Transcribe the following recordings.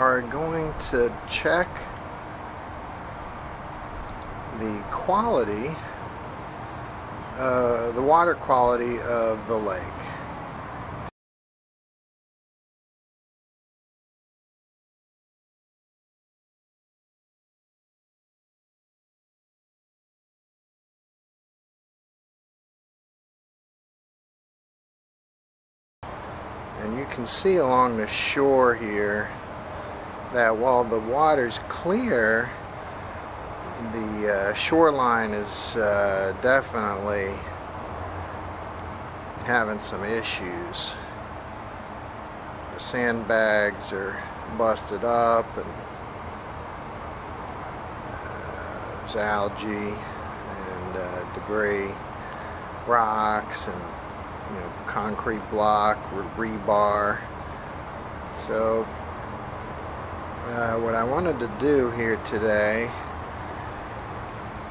are going to check the quality, the water quality of the lake. And you can see along the shore here that while the water's clear, the shoreline is definitely having some issues. The sandbags are busted up, and there's algae and debris, rocks, and you know, concrete block, rebar. So what I wanted to do here today,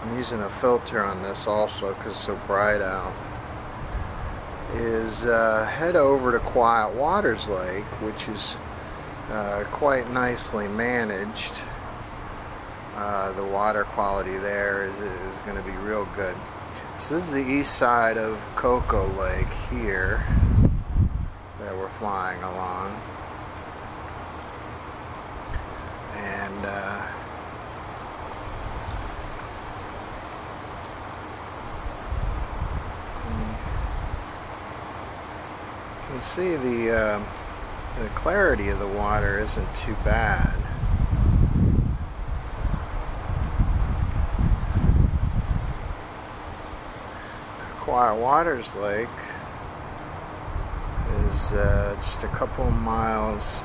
I'm using a filter on this also because it's so bright out, is head over to Quiet Waters Lake, which is quite nicely managed. The water quality there is going to be real good. So this is the east side of Coco Lake here that we're flying along, and you can see the clarity of the water isn't too bad. Quiet Waters Lake is just a couple miles .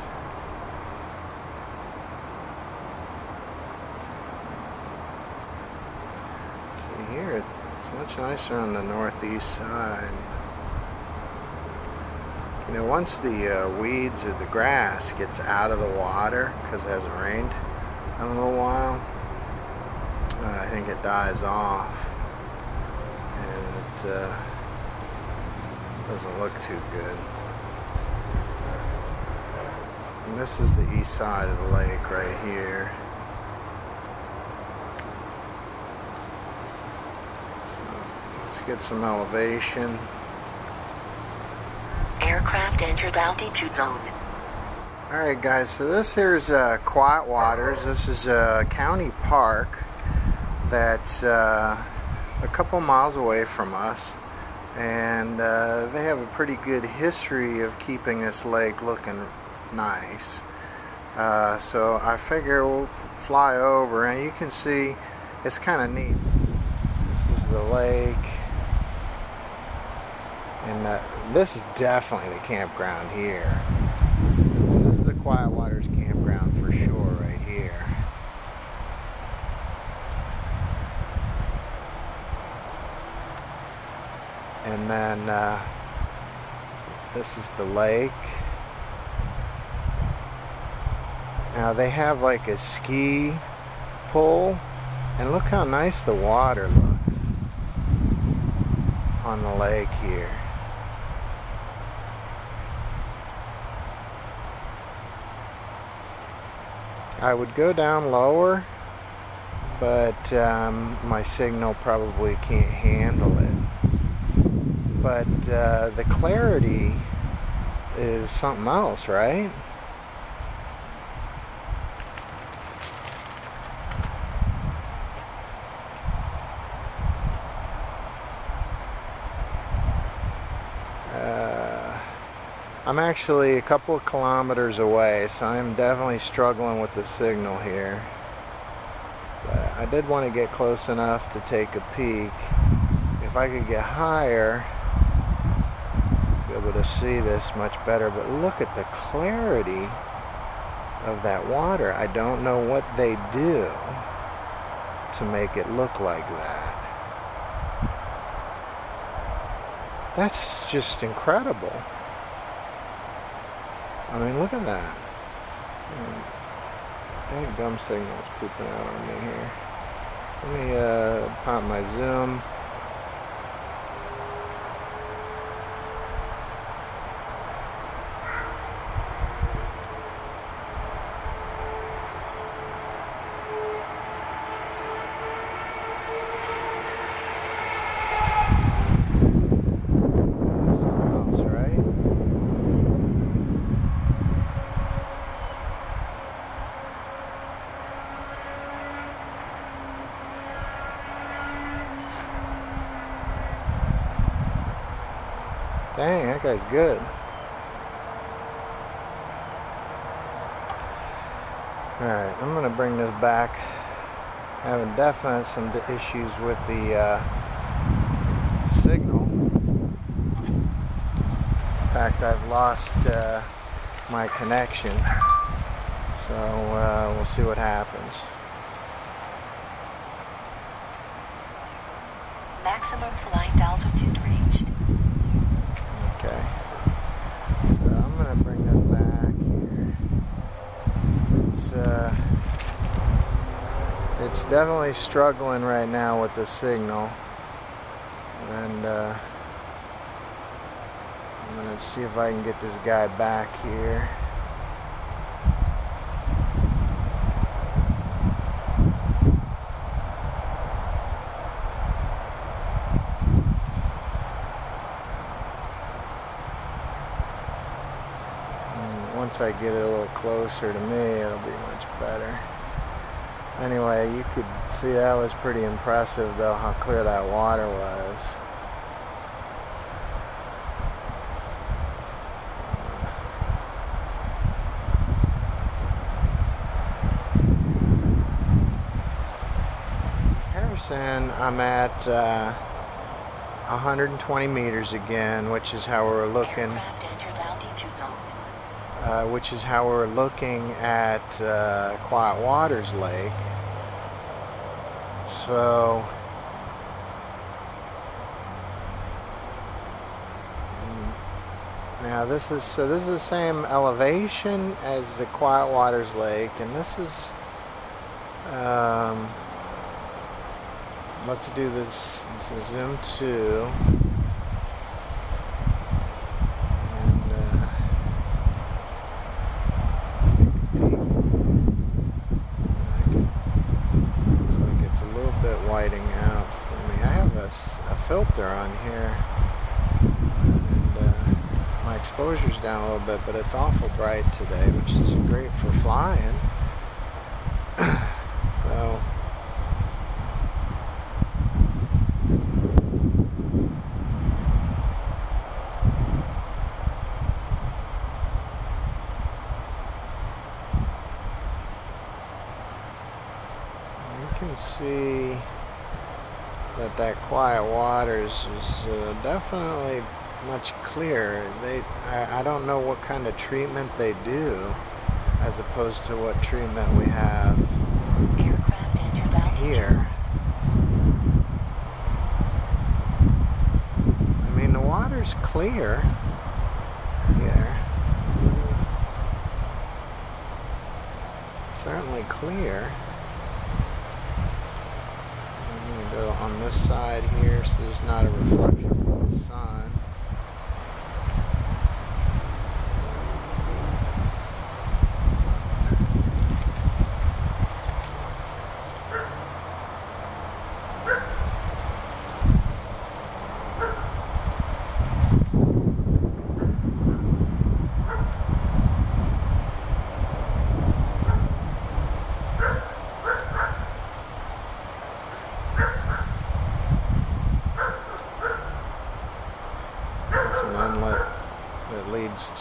See here, it's much nicer on the northeast side. You know, once the weeds or the grass gets out of the water, because it hasn't rained in a little while, I think it dies off. Doesn't look too good. And this is the east side of the lake right here. So let's get some elevation. Aircraft entered altitude zone. All right, guys. So this here is Quiet Waters. This is a county park that's a couple miles away from us, and they have a pretty good history of keeping this lake looking nice. So I figure we'll fly over, and you can see it's kind of neat. This is the lake, and this is definitely the campground here. So this is the Quiet Waters campground for sure right here. And then this is the lake. Now they have like a ski pool, and look how nice the water looks on the lake here. I would go down lower, but my signal probably can't handle it. But the clarity is something else, right? I'm actually a couple of kilometers away, so I'm definitely struggling with the signal here. But I did want to get close enough to take a peek. If I could get higher, able to see this much better, but look at the clarity of that water. I don't know what they do to make it look like that. That's just incredible. I mean, look at that. That dumb signal's pooping out on me here. Let me pop my zoom. Dang, that guy's good. Alright, I'm going to bring this back. Having definitely some issues with the signal. In fact, I've lost my connection. So we'll see what happens. Maximum flight altitude reached. Okay. So I'm going to bring this back here. It's definitely struggling right now with the signal. And I'm going to see if I can get this guy back here. Once I get it a little closer to me, it'll be much better. Anyway, you could see that was pretty impressive though, how clear that water was. Harrison, I'm at 120 meters again, which is how we're looking. Which is how we're looking at Quiet Waters Lake. So now this is the same elevation as the Quiet Waters Lake, and this is let's do this to zoom to. Filter on here, and my exposure's down a little bit, but it's awful bright today, which is great for flying. So you can see that Quiet Waters is definitely much clearer. I don't know what kind of treatment they do as opposed to what treatment we have here. I mean, the water's clear here. It's certainly clear. On this side here, so there's not a reflection from the sun.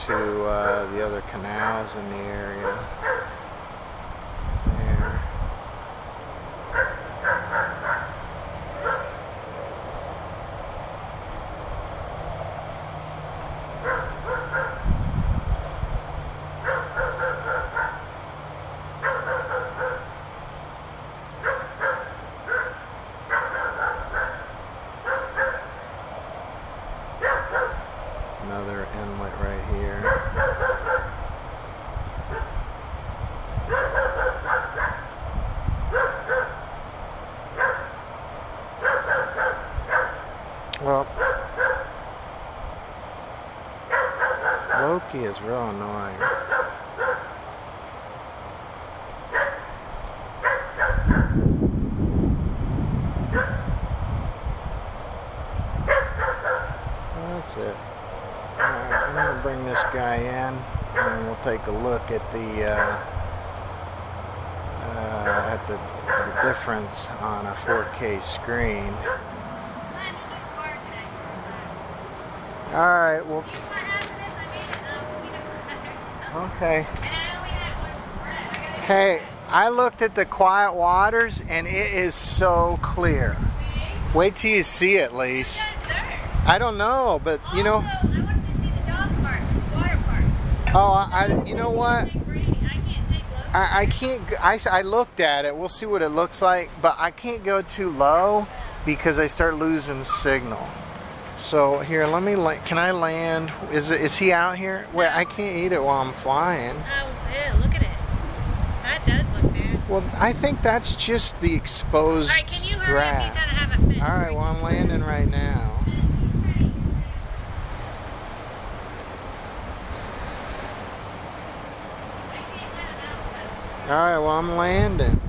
To the other canals in the area. There. Another inlet right here. Well, Loki is real annoying. That's it. I'm going to bring this guy in, and we'll take a look at the difference on a 4K screen. Alright, well. Okay. Hey, I looked at the Quiet Waters and it is so clear. Wait till you see it, Lise. I don't know, but you know. I wanted to see the dog park, the water park. Oh, you know what? I looked at it. We'll see what it looks like, but I can't go too low because I start losing signal. So here, let me land. Can I land? Is he out here? Wait, I can't eat it while I'm flying. Oh, ew, look at it. That does look bad. Well, I think that's just the exposed grass. All right, can you hurry up? He's gonna have a fish. All right, well, I'm landing right now. All right, well, I'm landing.